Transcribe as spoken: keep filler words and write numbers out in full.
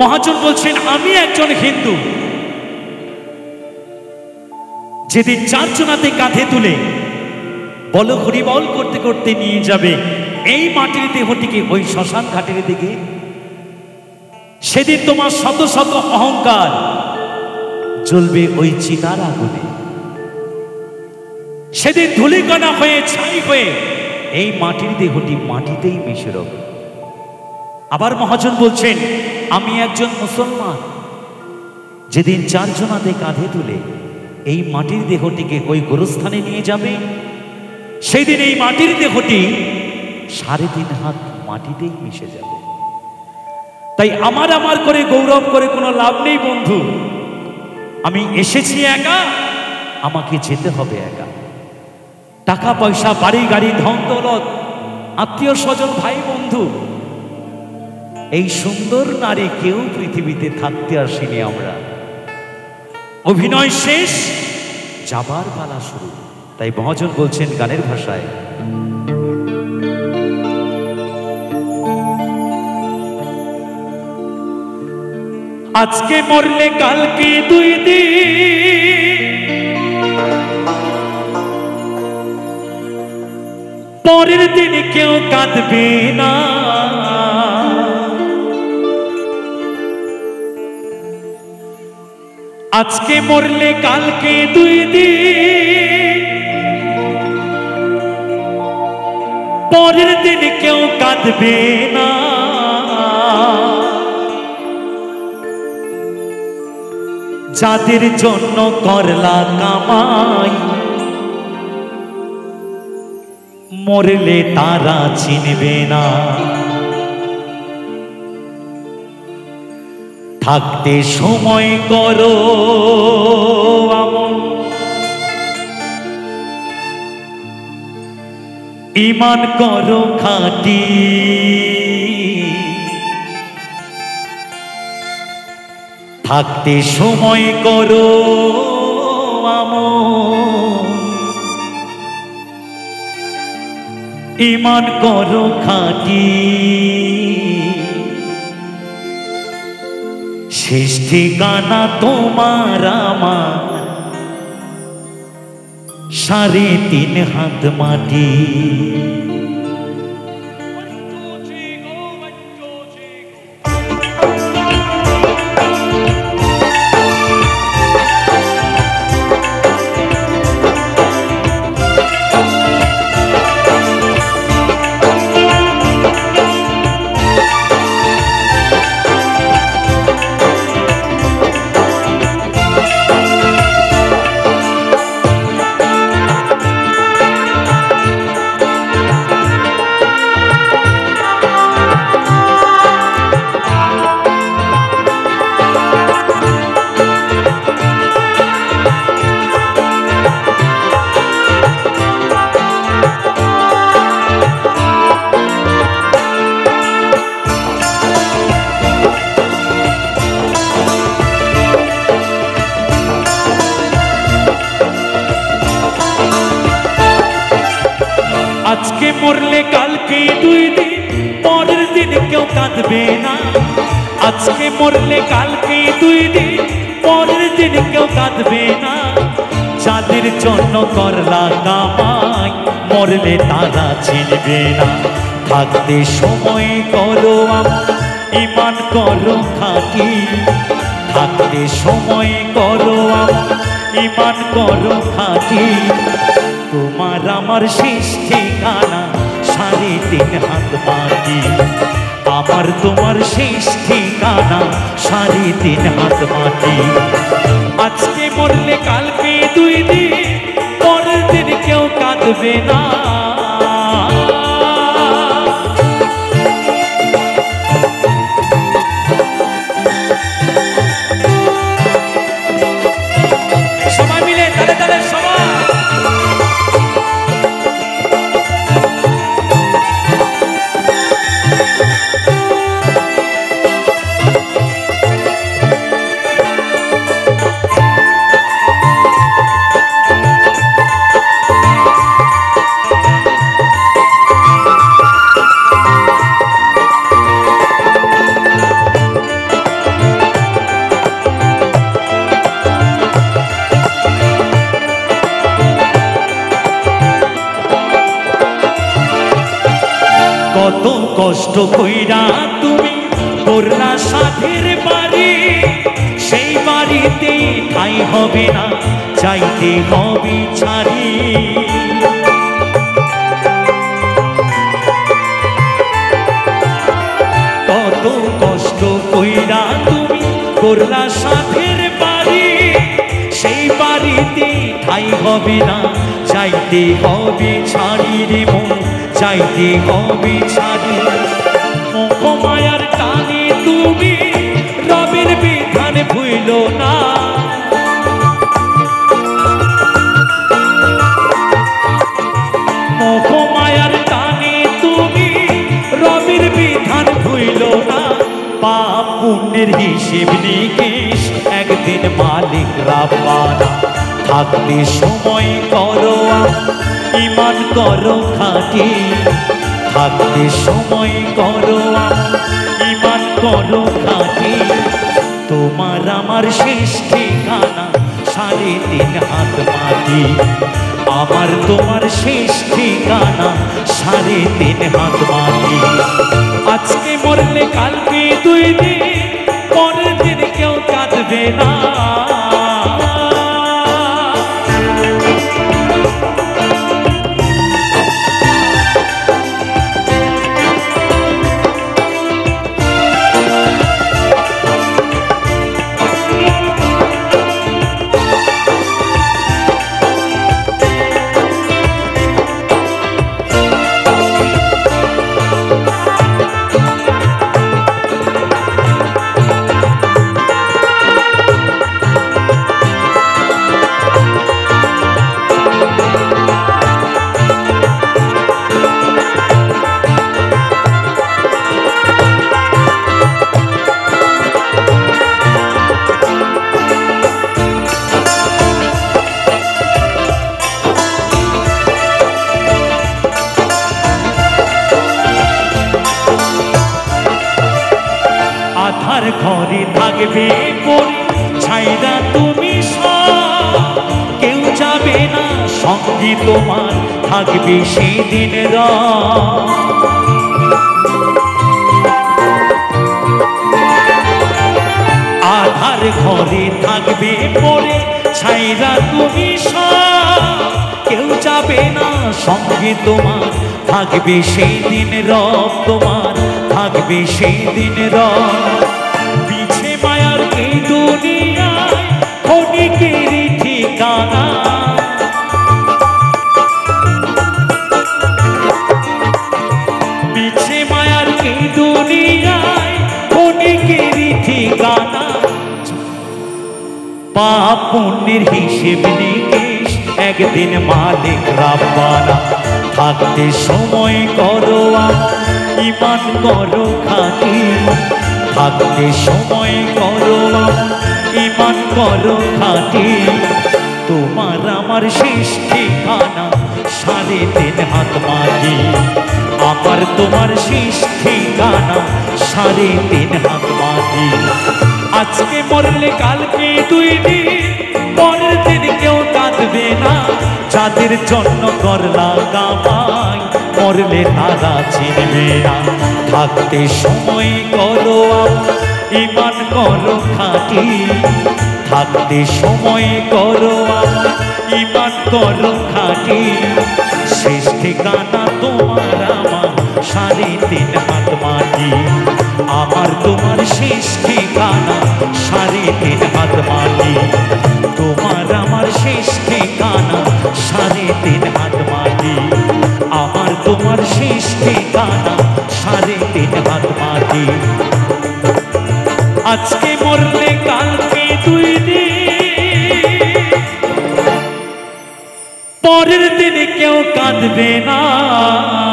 মহাজন বলছেন, আমি একজন হিন্দু যেদিন চারজনাতে কাঁধে তুলে বল হরিবল করতে করতে নিয়ে যাবে এই মাটির দেহটিকে ওই শ্মশান ঘাটের দিকে, সেদিন তোমার শত শত অহংকার জ্বলবে ওই চিতার আগুনে, সেদিন ধূলিকণা হয়ে ছাই হয়ে এই মাটির দেহটি মাটিতেই মিশে রবে। আবার মহাজন বলছেন, আমি একজন মুসলমান যেদিন চারজনাতে কাঁধে তুলে এই মাটির দেহটিকে ওই গোরস্থানে নিয়ে যাবে সেই দিন এই মাটির দেহটি সাড়ে তিন হাত মাটিতেই মিশে যাবে। তাই আমার আমার করে গৌরব করে কোনো লাভ নেই বন্ধু, আমি এসেছি একা, আমাকে যেতে হবে একা। টাকা পয়সা বাড়ি গাড়ি ধন দৌলত আত্মীয় স্বজন ভাই বন্ধু এই সুন্দর নারী কেউ পৃথিবীতে থাকতে আসিনি, আমরা অভিনয় শেষ, যাবার পালা শুরু। তাই মহাজন বলছেন গানের ভাষায়, আজকে মরলে কালকে দুই দিন, পরের দিন কেউ কাঁদবে না, আজকে মরলে কালকে দুই দিন, পরের দিন কেউ কাঁদবে না, যাদের জন্য করলা কামাই মরলে তারা চিনবে না, থাকতে সময় করো আমল, ঈমান করো খাঁটি, থাকতে সময় করো আমল, ঈমান করো খাঁটি, শেষ ঠিকানা তোমার আমার সাড়ে তিন হাত মাটি। আজকে মরলে কালকে দুই দিন, পরের দিন কেউ কাঁদবে না, আজকে মরলে কালকে দুই দিন, পরের দিন কেউ কাঁদবে না, যাদের জন্য করলা কামাই মরলে তারা চিনবে না, থাকতে সময় করো ঈমান করো খাঁটি, থাকতে সময় করো ঈমান করো খাঁটি, তোমার আমার শেষ ঠিকানা সাড়ে তিন হাত মাটি, আমার তোমার শেষ ঠিকানা সাড়ে তিন হাত মাটি, আজকে মরলে কালকে দুই দিন, পরের দিন কেউ কাঁদবে না, কত কষ্ট কইরা তুমি করলা সাধের বাড়ি, সেই বাড়িতে ঠাই হবে না, চাইতে হবে ছাড়ি। কত কষ্ট কইরা তুমি করলা সাধের বাড়ি, সেই বাড়িতে ঠাই হবে না, চাইতে হবে ছাড়ি রে মন, চাইতে হবে ছাড়ি। মোহমায়ার টানে তুমি রবের বিধান ভুইল না, মোহমায়ার টানে তুমি রবের বিধান ভুইল না। পাপ পুণ্যের হিসেব নিকেশ একদিন মালিক রাব্বানা, থাকতে সময় করো ইমান করো খাঁটি, থাকতে সময় করো ইমান করো খাঁটি। তোমার আমার শেষ ঠিকানা সাড়ে তিন হাত মাটি, আমার তোমার শেষ ঠিকানা সাড়ে তিন হাত মাটি। আজকে মরলে কালকে দুই দিন, পরের দিন কেউ কাঁদবে না। আধার ঘরে থাকবে পড়ে ছাইরা তুমি সব, কেউ যাবে না সঙ্গী তোমার, থাকবে সেদিন রাত। আধার ঘরে থাকবে পড়ে ছাইরা তুমি সব, কেউ যাবে না সঙ্গী তোমার, থাকবে সেদিন রব তোমার, থাকবে সেই দিন রব। পিছে মায়ার এই দুনিয়ায় ক্ষণিকেরই ঠিকানা, পিছে মায়ার এই দুনিয়ায় ক্ষণিকেরই ঠিকানা। পাপ পুণ্যের হিসেব নিকেশ একদিন মালিক রাব্বানা, থাকতে সময় করো ইমান করো খাঁটি, থাকতে সময় করো ইমান করো খাঁটি। তোমার আমার শেষ ঠিকানা সাড়ে তিন হাত মাটি, আমার তোমার শেষ ঠিকানা সাড়ে তিন হাত মাটি। আজকে মরলে কালকে দুই দিন, পরের দিন কেউ কাঁদবে না। যাদের জন্য করলা কামাই মরলে তারা চিনবে না, থাকতে সময় করো ইমান করো খাঁটি, থাকতে সময় করো ইমান করো খাঁটি। শেষ ঠিকানা তোমার আমার সাড়ে তিন হাত মাটি, আমার তোমার শেষ ঠিকানা সাড়ে তিন হাত মাটি। তোমার আমার শেষ ঠিকানা সাড়ে তিন হাত মাটি, আমার তোমার শেষ ঠিকানা সাড়ে তিন হাত মাটি। আজকে মরলে কালকে দুই দিন, পরের দিনে কেউ কাঁদবে না।